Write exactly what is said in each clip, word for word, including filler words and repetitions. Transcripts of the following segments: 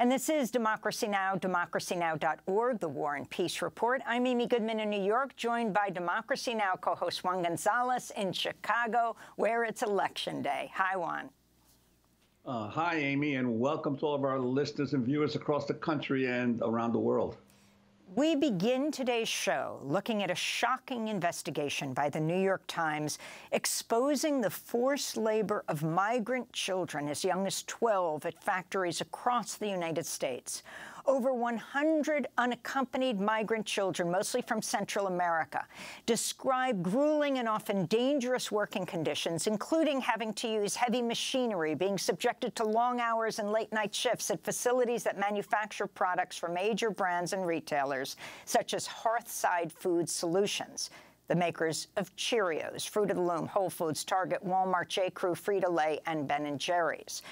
And this is Democracy Now!, democracy now dot org, The War and Peace Report. I'm Amy Goodman in New York, joined by Democracy Now! Co-host Juan Gonzalez in Chicago, where it's Election Day. Hi, Juan. Uh, hi, Amy, and welcome to all of our listeners and viewers across the country and around the world. We begin today's show looking at a shocking investigation by The New York Times exposing the forced labor of migrant children as young as twelve at factories across the United States. Over one hundred unaccompanied migrant children, mostly from Central America, describe grueling and often dangerous working conditions, including having to use heavy machinery, being subjected to long hours and late-night shifts at facilities that manufacture products for major brands and retailers, such as Hearthside Food Solutions, the makers of Cheerios, Fruit of the Loom, Whole Foods, Target, Walmart, J. Crew, Frito-Lay, and Ben and Jerry's.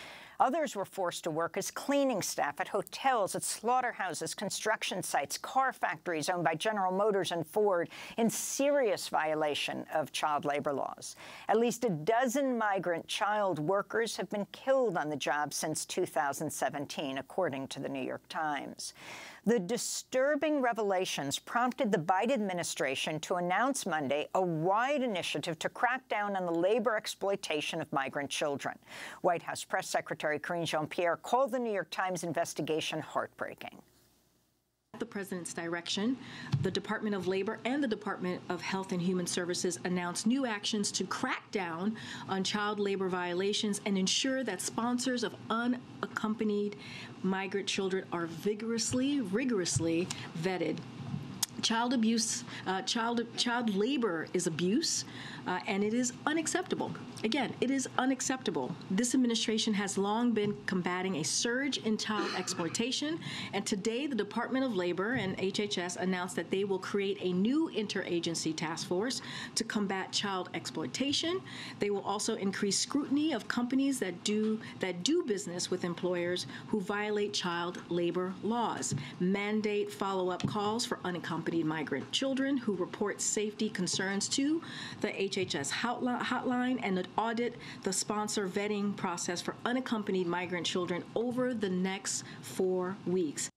Others were forced to work as cleaning staff at hotels, at slaughterhouses, construction sites, car factories owned by General Motors and Ford, in serious violation of child labor laws. At least a dozen migrant child workers have been killed on the job since two thousand seventeen, according to The New York Times. The disturbing revelations prompted the Biden administration to announce Monday a wide initiative to crack down on the labor exploitation of migrant children. White House Press Secretary Karine Jean-Pierre called the New York Times investigation heartbreaking. At the president's direction, the Department of Labor and the Department of Health and Human Services announced new actions to crack down on child labor violations and ensure that sponsors of unaccompanied migrant children are vigorously, rigorously vetted. Child abuse, uh, child child labor is abuse, uh, and it is unacceptable. Again, it is unacceptable. This administration has long been combating a surge in child exploitation, and today the Department of Labor and H H S announced that they will create a new interagency task force to combat child exploitation. They will also increase scrutiny of companies that do that do business with employers who violate child labor laws, mandate follow-up calls for unaccompanied migrant children who report safety concerns to the H H S hotline, and audit the sponsor vetting process for unaccompanied migrant children over the next four weeks.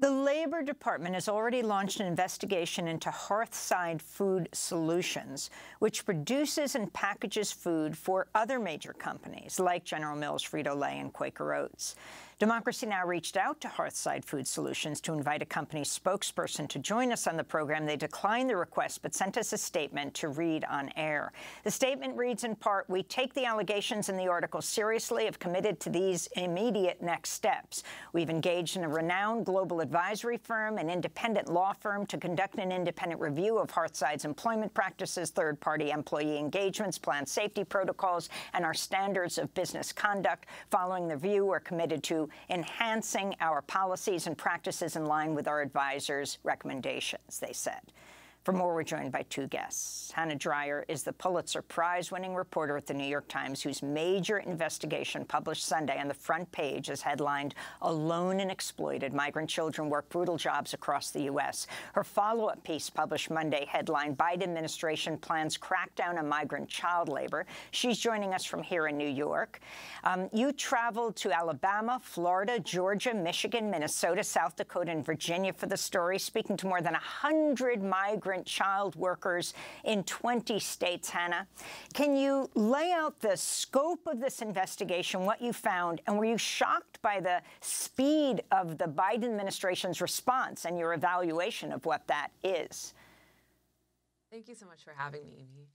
The Labor Department has already launched an investigation into Hearthside Food Solutions, which produces and packages food for other major companies like General Mills, Frito-Lay, and Quaker Oats. Democracy Now! Reached out to Hearthside Food Solutions to invite a company spokesperson to join us on the program. They declined the request but sent us a statement to read on air. The statement reads in part, "We take the allegations in the article seriously, have committed to these immediate next steps. We've engaged in a renowned global advisory firm, an independent law firm, to conduct an independent review of Hearthside's employment practices, third-party employee engagements, plant safety protocols, and our standards of business conduct. Following the review, we're committed to enhancing our policies and practices in line with our advisors' recommendations," they said. For more, we're joined by two guests. Hannah Dreier is the Pulitzer Prize-winning reporter at The New York Times, whose major investigation, published Sunday on the front page, is headlined, "Alone and Exploited: Migrant Children Work Brutal Jobs Across the U S" Her follow-up piece, published Monday, headlined, "Biden Administration Plans Crackdown on Migrant Child Labor." She's joining us from here in New York. Um, you traveled to Alabama, Florida, Georgia, Michigan, Minnesota, South Dakota, and Virginia for the story, speaking to more than one hundred migrant child workers in twenty states. Hannah, can you lay out the scope of this investigation, what you found, and were you shocked by the speed of the Biden administration's response and your evaluation of what that is? Thank you so much for having me, Amy.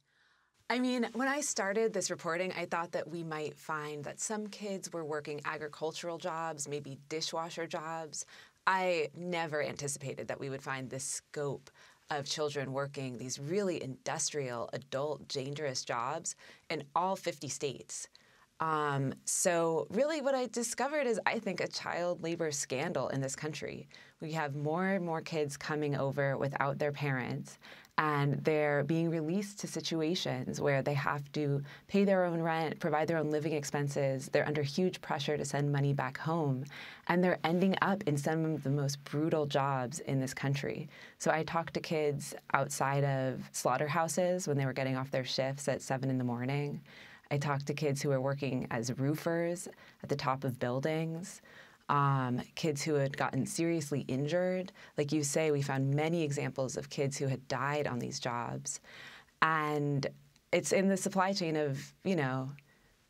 I mean, when I started this reporting, I thought that we might find that some kids were working agricultural jobs, maybe dishwasher jobs. I never anticipated that we would find this scope of children working these really industrial, adult, dangerous jobs in all fifty states. Um, so really what I discovered is, I think, a child labor scandal in this country. We have more and more kids coming over without their parents, and they're being released to situations where they have to pay their own rent, provide their own living expenses. They're under huge pressure to send money back home, and they're ending up in some of the most brutal jobs in this country. So I talked to kids outside of slaughterhouses when they were getting off their shifts at seven in the morning. I talked to kids who were working as roofers at the top of buildings. um, kids who had gotten seriously injured. Like you say, we found many examples of kids who had died on these jobs. And it's in the supply chain of, you know,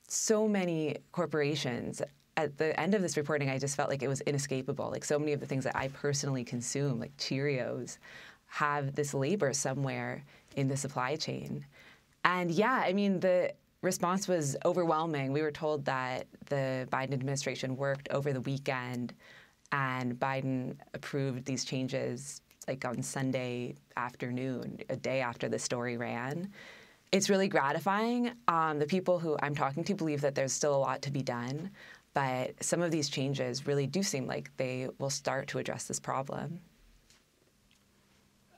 so many corporations. At the end of this reporting, I just felt like it was inescapable. Like so many of the things that I personally consume, like Cheerios, have this labor somewhere in the supply chain. And yeah, I mean, the response was overwhelming. We were told that the Biden administration worked over the weekend and Biden approved these changes like on Sunday afternoon, a day after the story ran. It's really gratifying. Um, the people who I'm talking to believe that there's still a lot to be done. But some of these changes really do seem like they will start to address this problem.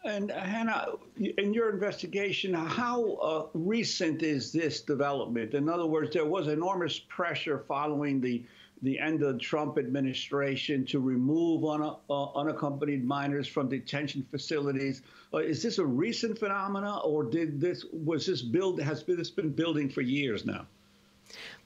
And uh, Hannah, in your investigation, how uh, recent is this development? In other words, there was enormous pressure following the the end of the Trump administration to remove un uh, unaccompanied minors from detention facilities. Uh, is this a recent phenomena, or did this was this build has been, this been building for years now?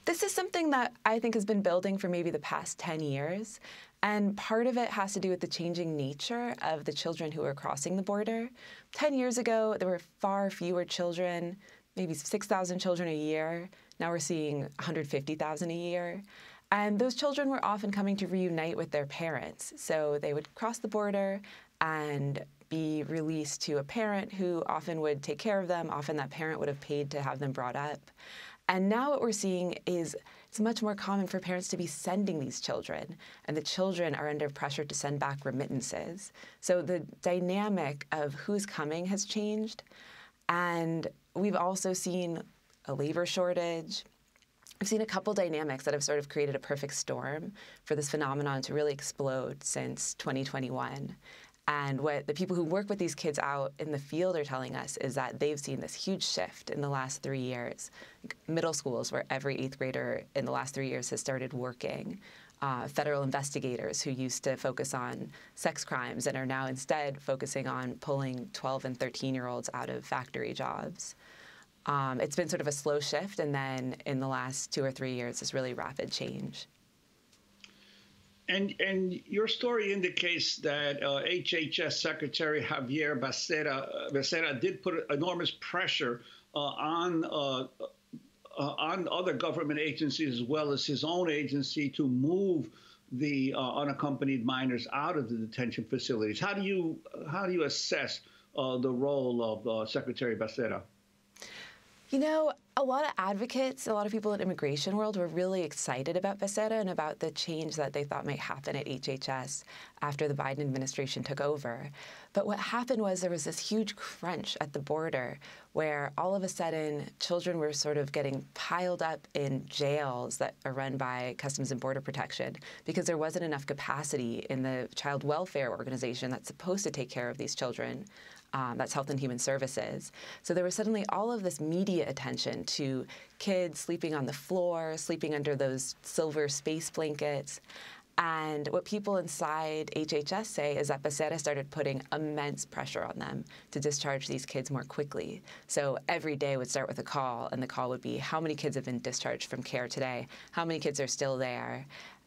This is something that I think has been building for maybe the past ten years. And part of it has to do with the changing nature of the children who are crossing the border. ten years ago, there were far fewer children, maybe six thousand children a year. Now we're seeing one hundred fifty thousand a year. And those children were often coming to reunite with their parents. So they would cross the border and be released to a parent who often would take care of them. Often that parent would have paid to have them brought up. And now what we're seeing is it's much more common for parents to be sending these children, and the children are under pressure to send back remittances. So the dynamic of who's coming has changed. And we've also seen a labor shortage. I've seen a couple dynamics that have sort of created a perfect storm for this phenomenon to really explode since twenty twenty-one. And what the people who work with these kids out in the field are telling us is that they've seen this huge shift in the last three years. Middle schools, where every eighth grader in the last three years has started working. Uh, federal investigators who used to focus on sex crimes and are now instead focusing on pulling twelve and thirteen-year-olds out of factory jobs. Um, it's been sort of a slow shift, and then in the last two or three years, this really rapid change. And, and your story indicates that uh, H H S Secretary Javier Becerra, Becerra did put enormous pressure uh, on, uh, uh, on other government agencies as well as his own agency to move the uh, unaccompanied minors out of the detention facilities. How do you, how do you assess uh, the role of uh, Secretary Becerra? You know, a lot of advocates, a lot of people in the immigration world were really excited about Becerra and about the change that they thought might happen at H H S after the Biden administration took over. But what happened was there was this huge crunch at the border where all of a sudden children were sort of getting piled up in jails that are run by Customs and Border Protection because there wasn't enough capacity in the child welfare organization that's supposed to take care of these children. Um, that's Health and Human Services. So there was suddenly all of this media attention to kids sleeping on the floor, sleeping under those silver space blankets. And what people inside H H S say is that Becerra started putting immense pressure on them to discharge these kids more quickly. So every day would start with a call, and the call would be, how many kids have been discharged from care today? How many kids are still there?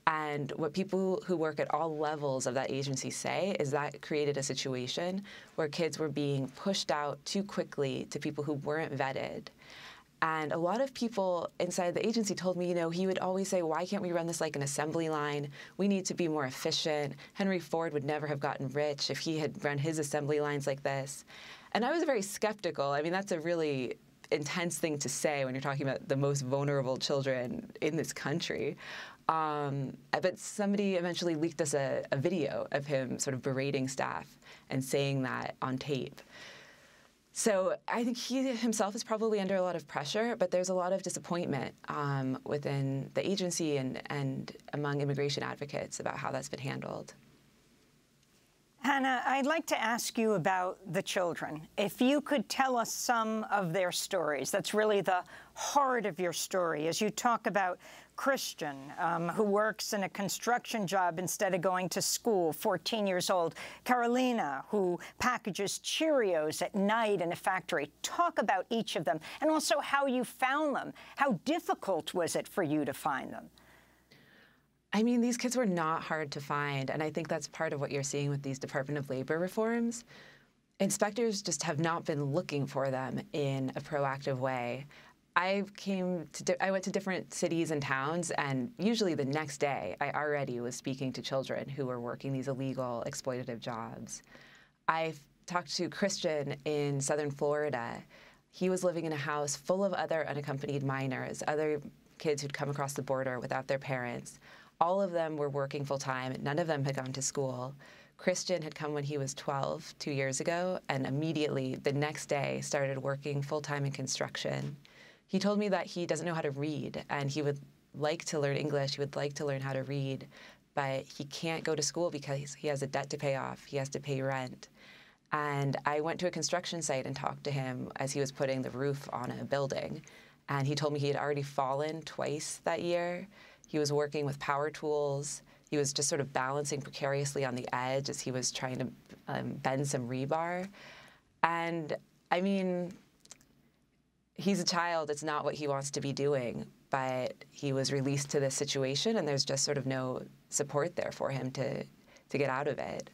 And what people who work at all levels of that agency say is that created a situation where kids were being pushed out too quickly to people who weren't vetted. And a lot of people inside the agency told me, you know, he would always say, why can't we run this like an assembly line? We need to be more efficient. Henry Ford would never have gotten rich if he had run his assembly lines like this. And I was very skeptical. I mean, that's a really intense thing to say when you're talking about the most vulnerable children in this country. Um, but somebody eventually leaked us a, a video of him sort of berating staff and saying that on tape. So I think he himself is probably under a lot of pressure, but there's a lot of disappointment um, within the agency and, and among immigration advocates about how that's been handled. Hannah, I'd like to ask you about the children. If you could tell us some of their stories, that's really the heart of your story, as you talk about Christian, um, who works in a construction job instead of going to school, fourteen years old. Carolina, who packages Cheerios at night in a factory. Talk about each of them, and also how you found them. How difficult was it for you to find them? I mean, these kids were not hard to find, and I think that's part of what you're seeing with these Department of Labor reforms. Inspectors just have not been looking for them in a proactive way. I came to, I went to different cities and towns, and usually the next day I already was speaking to children who were working these illegal, exploitative jobs. I talked to Christian in southern Florida. He was living in a house full of other unaccompanied minors, other kids who'd come across the border without their parents. All of them were working full-time. None of them had gone to school. Christian had come when he was twelve, two years ago, and immediately the next day started working full-time in construction. He told me that he doesn't know how to read, and he would like to learn English, he would like to learn how to read, but he can't go to school because he has a debt to pay off, he has to pay rent. And I went to a construction site and talked to him as he was putting the roof on a building, and he told me he had already fallen twice that year. He was working with power tools, he was just sort of balancing precariously on the edge as he was trying to um, bend some rebar. And I mean, he's a child, it's not what he wants to be doing, but he was released to this situation, and there's just sort of no support there for him to, to get out of it.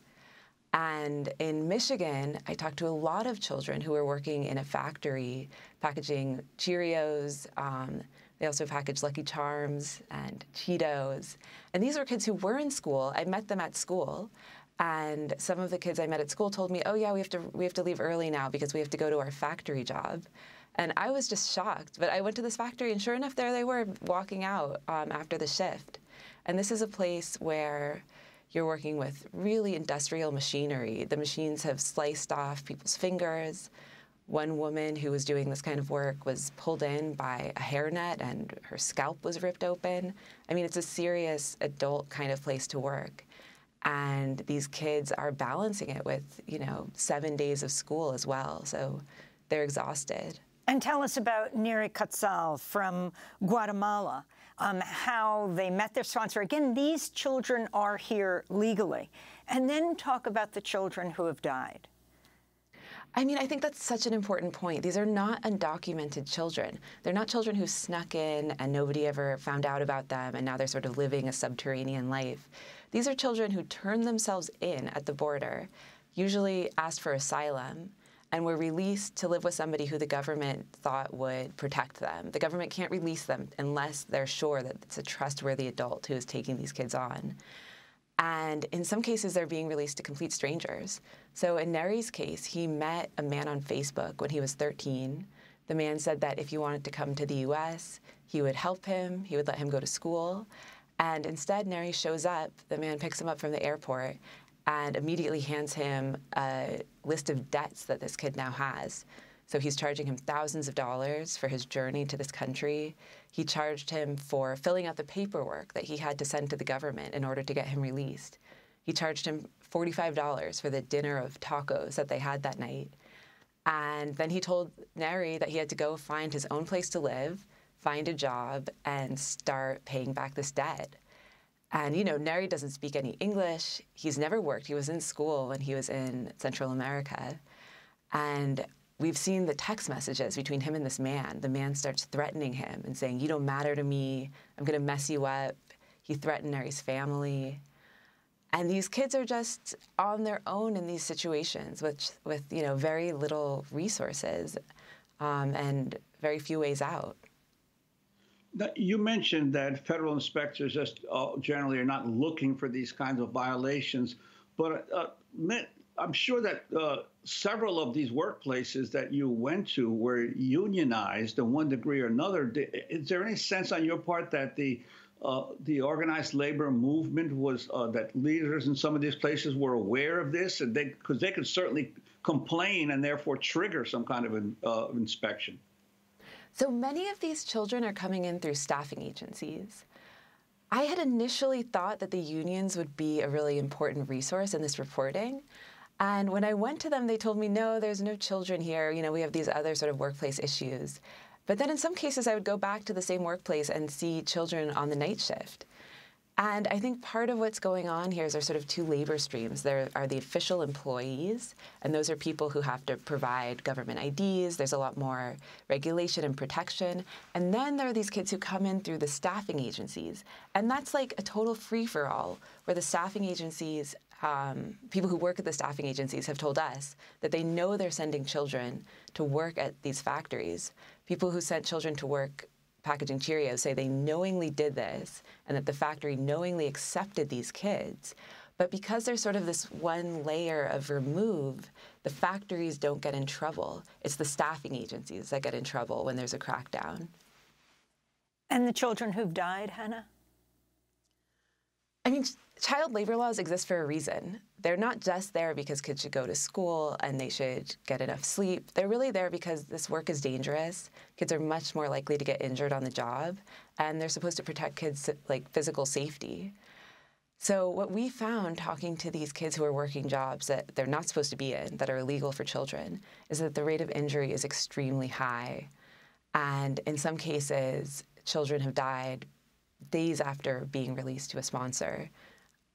And in Michigan, I talked to a lot of children who were working in a factory packaging Cheerios. Um, they also packaged Lucky Charms and Cheetos. And these were kids who were in school. I met them at school. And some of the kids I met at school told me, oh, yeah, we have to, we have to leave early now because we have to go to our factory job. And I was just shocked, but I went to this factory, and sure enough, there they were walking out um, after the shift. And this is a place where you're working with really industrial machinery. The machines have sliced off people's fingers. One woman who was doing this kind of work was pulled in by a hairnet, and her scalp was ripped open. I mean, it's a serious adult kind of place to work. And these kids are balancing it with, you know, seven days of school as well, so they're exhausted. And tell us about Neri Cazal from Guatemala, um, how they met their sponsor. Again, these children are here legally. And then talk about the children who have died. I mean, I think that's such an important point. These are not undocumented children. They're not children who snuck in and nobody ever found out about them, and now they're sort of living a subterranean life. These are children who turned themselves in at the border, usually asked for asylum, and were released to live with somebody who the government thought would protect them. The government can't release them unless they're sure that it's a trustworthy adult who is taking these kids on. And in some cases, they're being released to complete strangers. So in Neri's case, he met a man on Facebook when he was thirteen. The man said that if he wanted to come to the U S, he would help him, he would let him go to school. And instead, Neri shows up, the man picks him up from the airport, and immediately hands him a list of debts that this kid now has. So he's charging him thousands of dollars for his journey to this country. He charged him for filling out the paperwork that he had to send to the government in order to get him released. He charged him forty-five dollars for the dinner of tacos that they had that night. And then he told Neri that he had to go find his own place to live, find a job, and start paying back this debt. And, you know, Neri doesn't speak any English. He's never worked. He was in school when he was in Central America. And we've seen the text messages between him and this man. The man starts threatening him and saying, you don't matter to me. I'm going to mess you up. He threatened Neri's family. And these kids are just on their own in these situations, which, with, you know, very little resources um, and very few ways out. You mentioned that federal inspectors just uh, generally are not looking for these kinds of violations, but uh, I'm sure that uh, several of these workplaces that you went to were unionized in one degree or another. Is there any sense on your part that the uh, the organized labor movement was uh, that leaders in some of these places were aware of this, and they because they could certainly complain and therefore trigger some kind of an uh, inspection? So many of these children are coming in through staffing agencies. I had initially thought that the unions would be a really important resource in this reporting. And when I went to them, they told me, no, there's no children here. You know, we have these other sort of workplace issues. But then in some cases, I would go back to the same workplace and see children on the night shift. And I think part of what's going on here is there's sort of two labor streams. There are the official employees, and those are people who have to provide government I Ds. There's a lot more regulation and protection. And then there are these kids who come in through the staffing agencies. And that's like a total free-for-all, where the staffing agencies, um, people who work at the staffing agencies have told us that they know they're sending children to work at these factories. People who sent children to work packaging Cheerios say they knowingly did this and that the factory knowingly accepted these kids. But because there's sort of this one layer of remove, the factories don't get in trouble. It's the staffing agencies that get in trouble when there's a crackdown. And the children who've died, Hannah? I mean, child labor laws exist for a reason. They're not just there because kids should go to school and they should get enough sleep. They're really there because this work is dangerous. Kids are much more likely to get injured on the job, and they're supposed to protect kids' like physical safety. So what we found talking to these kids who are working jobs that they're not supposed to be in, that are illegal for children, is that the rate of injury is extremely high. And in some cases, children have died days after being released to a sponsor.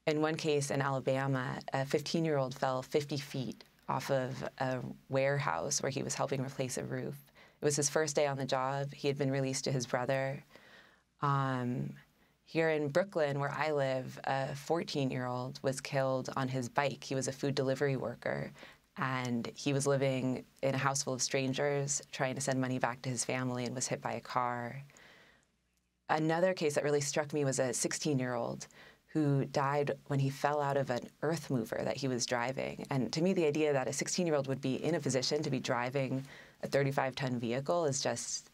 In one case in Alabama, a fifteen-year-old fell fifty feet off of a warehouse where he was helping replace a roof. It was his first day on the job. He had been released to his brother. Um, here in Brooklyn, where I live, a fourteen-year-old was killed on his bike. He was a food delivery worker, and he was living in a house full of strangers, trying to send money back to his family, and was hit by a car. Another case that really struck me was a sixteen-year-old who died when he fell out of an earth mover that he was driving. And to me, the idea that a sixteen-year-old would be in a position to be driving a thirty-five ton vehicle is just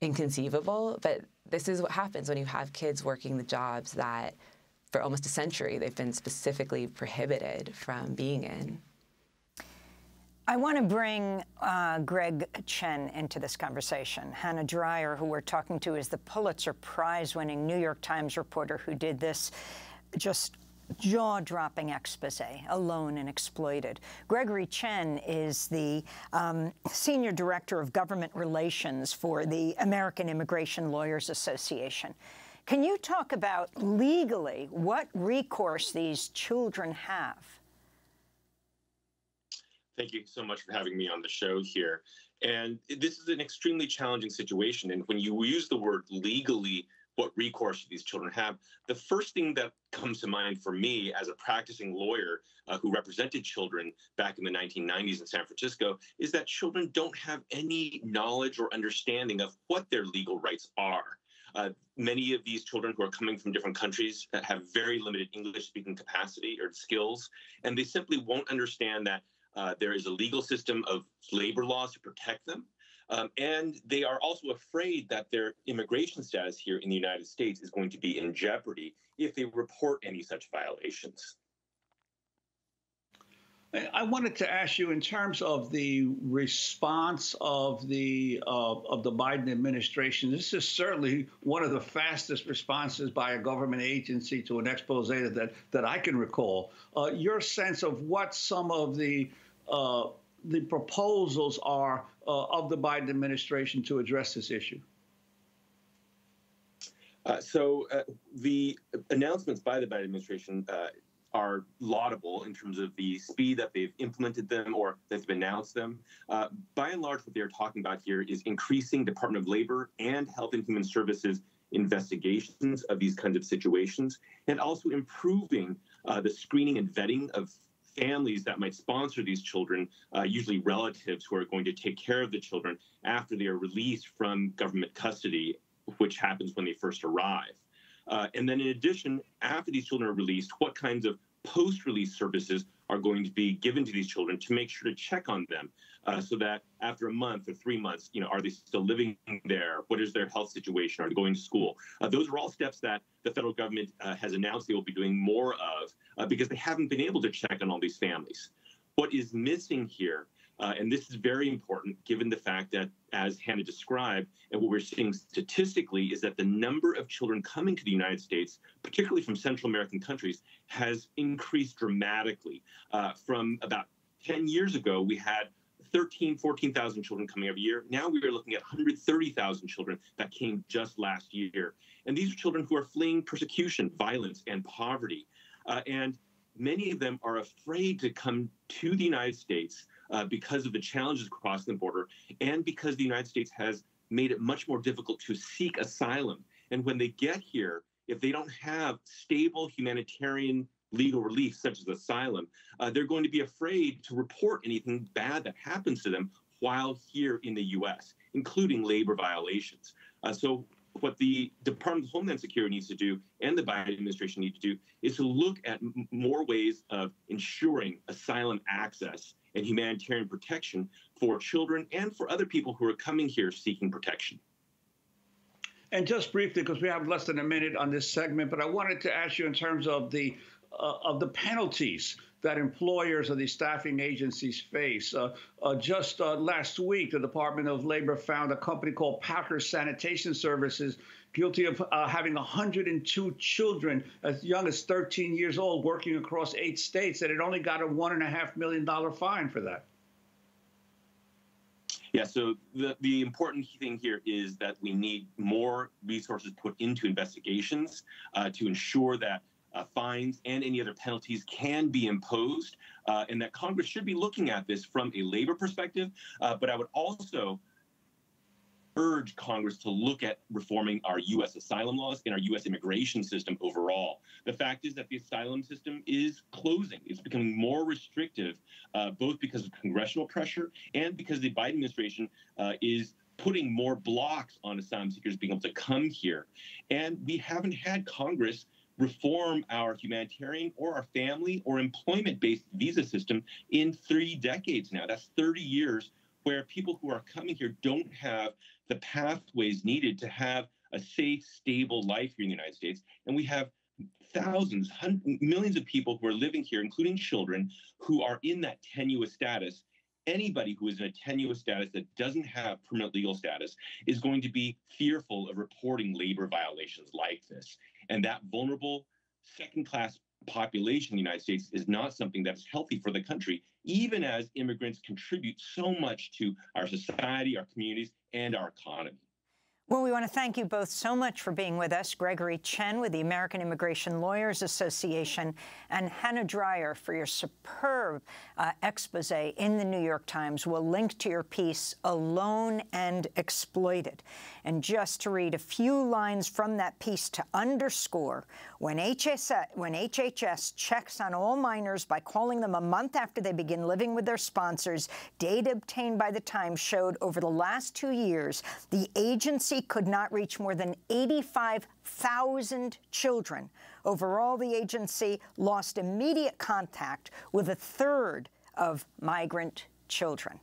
inconceivable. But this is what happens when you have kids working the jobs that, for almost a century, they've been specifically prohibited from being in. I want to bring uh, Greg Chen into this conversation. Hannah Dreier, who we're talking to, is the Pulitzer Prize-winning New York Times reporter who did this just jaw-dropping expose, Alone and Exploited. Gregory Chen is the um, senior director of government relations for the American Immigration Lawyers Association. Can you talk about, legally, what recourse these children have? Thank you so much for having me on the show here. And this is an extremely challenging situation. And when you use the word legally, what recourse do these children have? The first thing that comes to mind for me as a practicing lawyer uh, who represented children back in the nineteen nineties in San Francisco is that children don't have any knowledge or understanding of what their legal rights are. Uh, many of these children who are coming from different countries that have very limited English-speaking capacity or skills, and they simply won't understand that Uh, there is a legal system of labor laws to protect them, um, and they are also afraid that their immigration status here in the United States is going to be in jeopardy if they report any such violations. I wanted to ask you, in terms of the response of the uh, of the Biden administration, this is certainly one of the fastest responses by a government agency to an expose that that I can recall. Uh, your sense of what some of the uh, the proposals are uh, of the Biden administration to address this issue? Uh, so uh, the announcements by the Biden administration uh, are laudable in terms of the speed that they've implemented them or that they've announced them. Uh, by and large, what they're talking about here is increasing Department of Labor and Health and Human Services investigations of these kinds of situations, and also improving uh, the screening and vetting of families that might sponsor these children, uh, usually relatives who are going to take care of the children after they are released from government custody, which happens when they first arrive. Uh, and then in addition, after these children are released, what kinds of post-release services are going to be given to these children to make sure to check on them uh, so that after a month or three months, you know, are they still living there? What is their health situation? Are they going to school? Uh, those are all steps that the federal government uh, has announced they will be doing more of uh, because they haven't been able to check on all these families. What is missing here, uh, and this is very important given the fact that, as Hannah described, and what we're seeing statistically is that the number of children coming to the United States, particularly from Central American countries, has increased dramatically. Uh, from about ten years ago, we had thirteen, fourteen thousand children coming every year. Now we are looking at one hundred thirty thousand children that came just last year. And these are children who are fleeing persecution, violence, and poverty. Uh, and many of them are afraid to come to the United States uh, because of the challenges across the border and because the United States has made it much more difficult to seek asylum. And when they get here, if they don't have stable humanitarian legal relief, such as asylum, uh, they're going to be afraid to report anything bad that happens to them while here in the U S, including labor violations. Uh, so what the Department of Homeland Security needs to do and the Biden administration need to do is to look at m more ways of ensuring asylum access and humanitarian protection for children and for other people who are coming here seeking protection. And just briefly, because we have less than a minute on this segment, but I wanted to ask you in terms of the Uh, of the penalties that employers or these staffing agencies face. Uh, uh, just uh, last week, the Department of Labor found a company called Packer Sanitation Services guilty of uh, having one hundred two children as young as thirteen years old working across eight states, and it only got a one and a half million dollar fine for that. Yeah, so the, the important thing here is that we need more resources put into investigations uh, to ensure that Uh, fines and any other penalties can be imposed, uh, and that Congress should be looking at this from a labor perspective. Uh, but I would also urge Congress to look at reforming our U S asylum laws and our U S immigration system overall. The fact is that the asylum system is closing. It's becoming more restrictive, uh, both because of congressional pressure and because the Biden administration uh, is putting more blocks on asylum seekers being able to come here. And we haven't had Congress reform our humanitarian or our family or employment-based visa system in three decades now. That's thirty years where people who are coming here don't have the pathways needed to have a safe, stable life here in the United States. And we have thousands, hundreds, millions of people who are living here, including children, who are in that tenuous status. Anybody who is in a tenuous status that doesn't have permanent legal status is going to be fearful of reporting labor violations like this. And that vulnerable second-class population in the United States is not something that's healthy for the country, even as immigrants contribute so much to our society, our communities, and our economy. Well, we want to thank you both so much for being with us, Gregory Chen with the American Immigration Lawyers Association and Hannah Dreier for your superb uh, expose in The New York Times. We'll link to your piece, Alone and Exploited. And just to read a few lines from that piece to underscore, when H H S, when H H S checks on all minors by calling them a month after they begin living with their sponsors, data obtained by The Times showed over the last two years the agency could not reach more than eighty-five thousand children. Overall, the agency lost immediate contact with a third of migrant children.